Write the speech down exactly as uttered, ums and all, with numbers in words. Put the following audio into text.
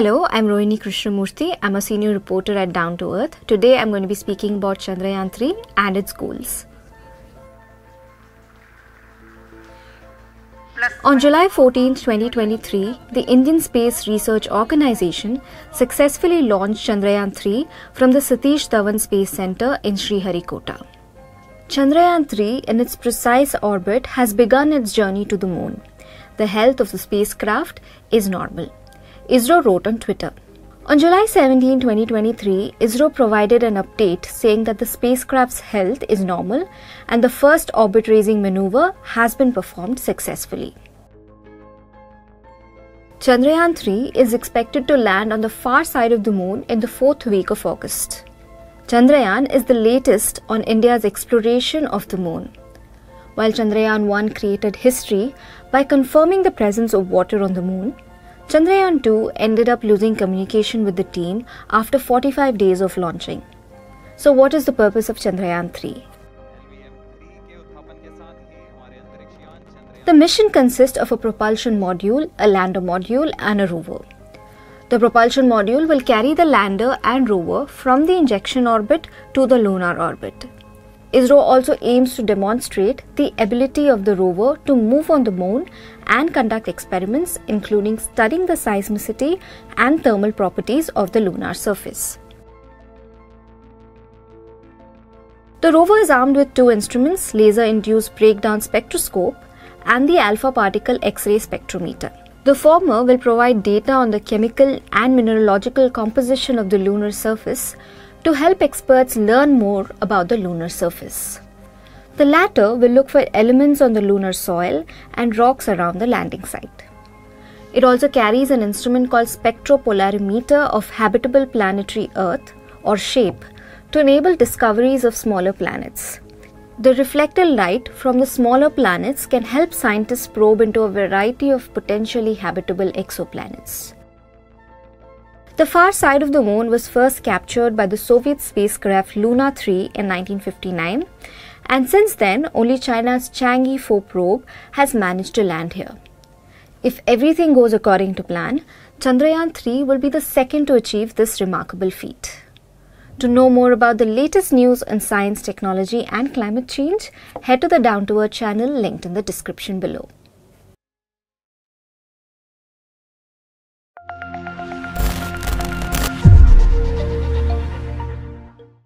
Hello, I'm Rohini Krishnamurthy. I'm a senior reporter at Down to Earth. Today I'm going to be speaking about Chandrayaan three and its goals. On July fourteenth twenty twenty-three, the Indian Space Research Organisation successfully launched Chandrayaan three from the Satish Dhawan Space Centre in Sriharikota. Chandrayaan three, in its precise orbit, has begun its journey to the moon. The health of the spacecraft is normal, ISRO wrote on Twitter. On July seventeenth twenty twenty-three, ISRO provided an update saying that the spacecraft's health is normal and the first orbit-raising maneuver has been performed successfully. Chandrayaan three is expected to land on the far side of the moon in the fourth week of August. Chandrayaan is the latest on India's exploration of the moon, while Chandrayaan one created history by confirming the presence of water on the moon. Chandrayaan two ended up losing communication with the team after forty-five days of launching. So what is the purpose of Chandrayaan three? The mission consists of a propulsion module, a lander module and a rover. The propulsion module will carry the lander and rover from the injection orbit to the lunar orbit. ISRO also aims to demonstrate the ability of the rover to move on the moon and conduct experiments, including studying the seismicity and thermal properties of the lunar surface. The rover is armed with two instruments, laser-induced breakdown spectroscope and the alpha particle X-ray spectrometer. The former will provide data on the chemical and mineralogical composition of the lunar surface to help experts learn more about the lunar surface. The latter will look for elements on the lunar soil and rocks around the landing site. It also carries an instrument called Spectro-polarimeter of Habitable Planetary Earth, or SHAPE, to enable discoveries of smaller planets. The reflected light from the smaller planets can help scientists probe into a variety of potentially habitable exoplanets. The far side of the moon was first captured by the Soviet spacecraft Luna three in nineteen fifty-nine, and since then only China's Chang'e four probe has managed to land here. If everything goes according to plan, Chandrayaan three will be the second to achieve this remarkable feat. To know more about the latest news on science, technology and climate change, head to the Down to Earth channel linked in the description below.